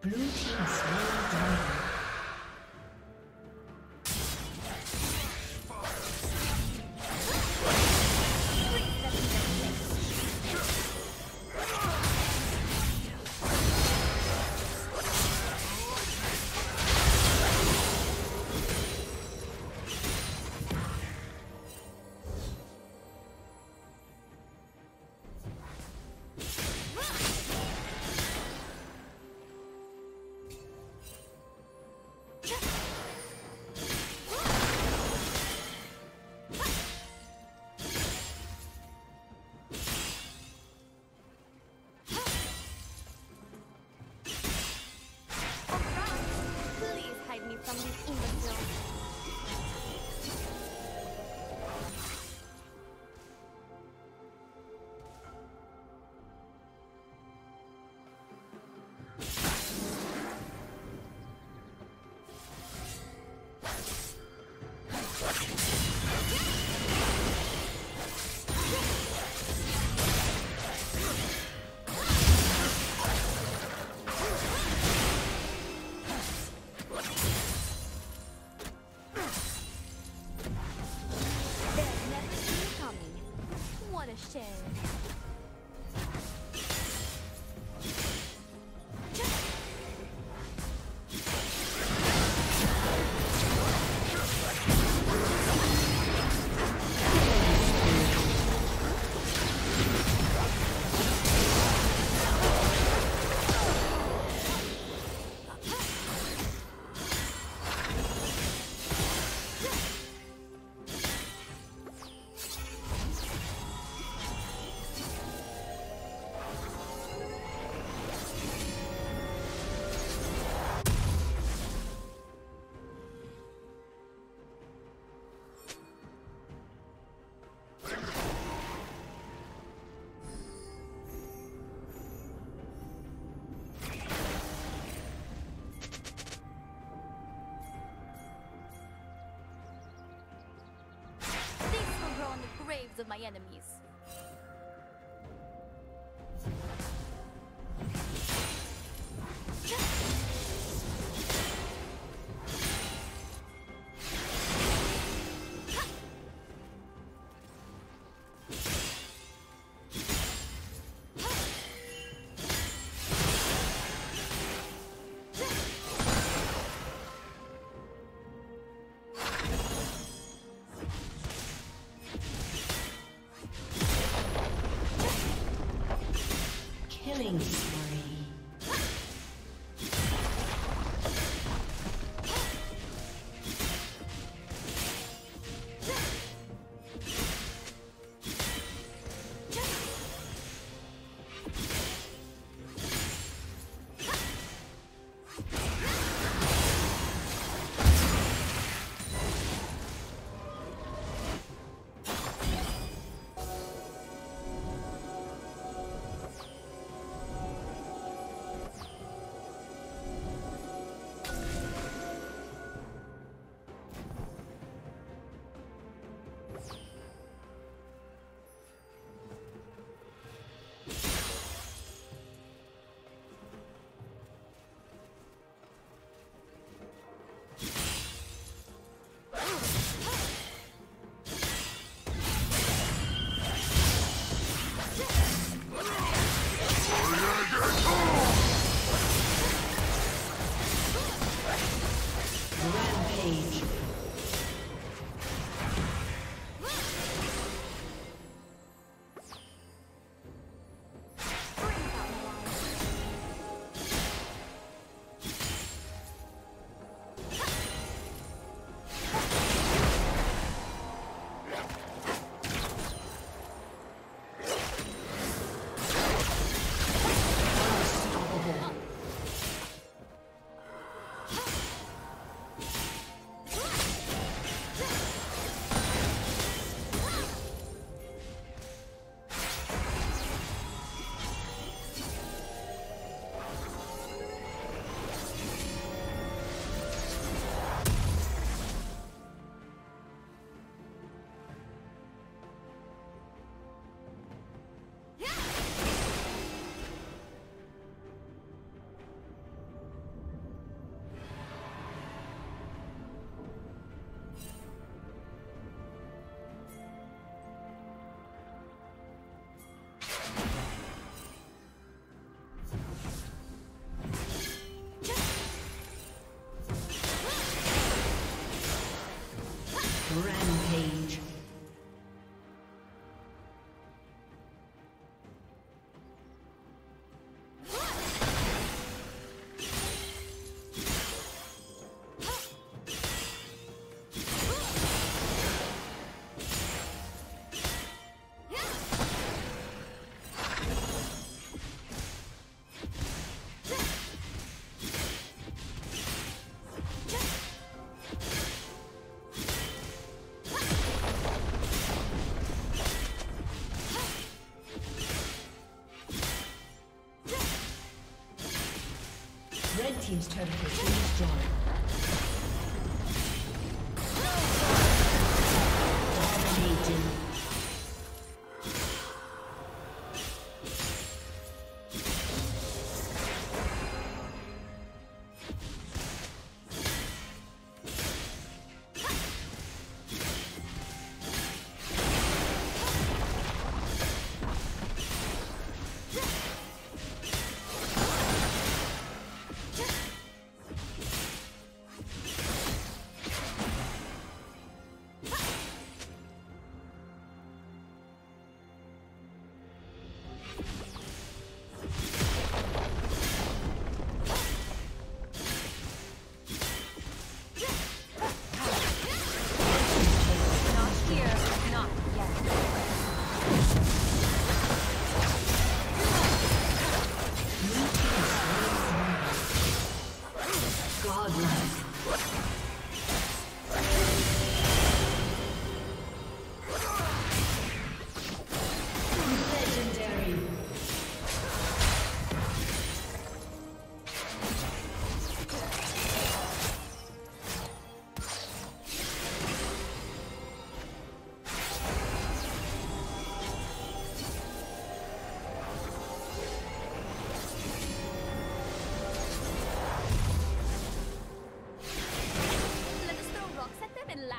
Blue team slowed down. hands of my enemies. Killing spree. Team's turret has been destroyed. and laugh.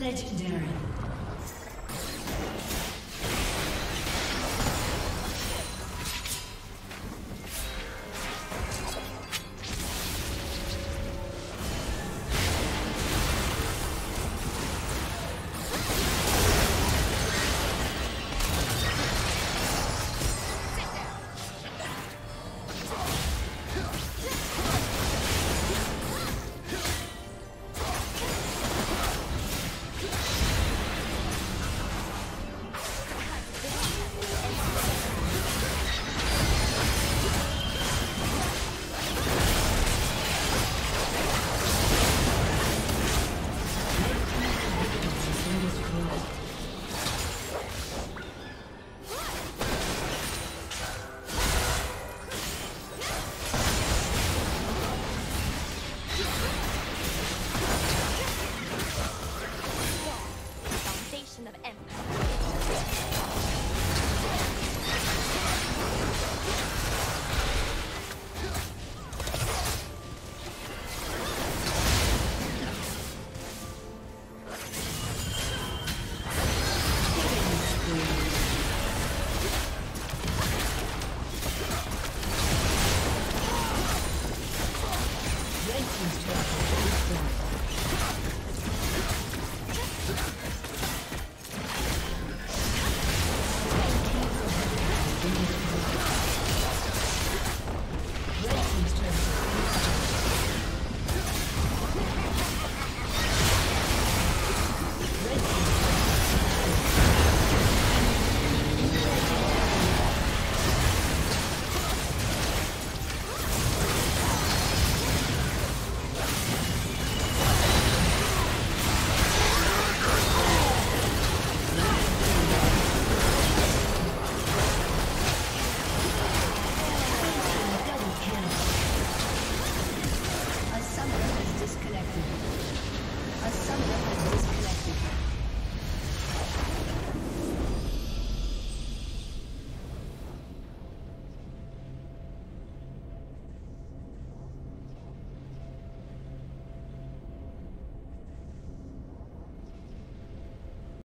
Legendary.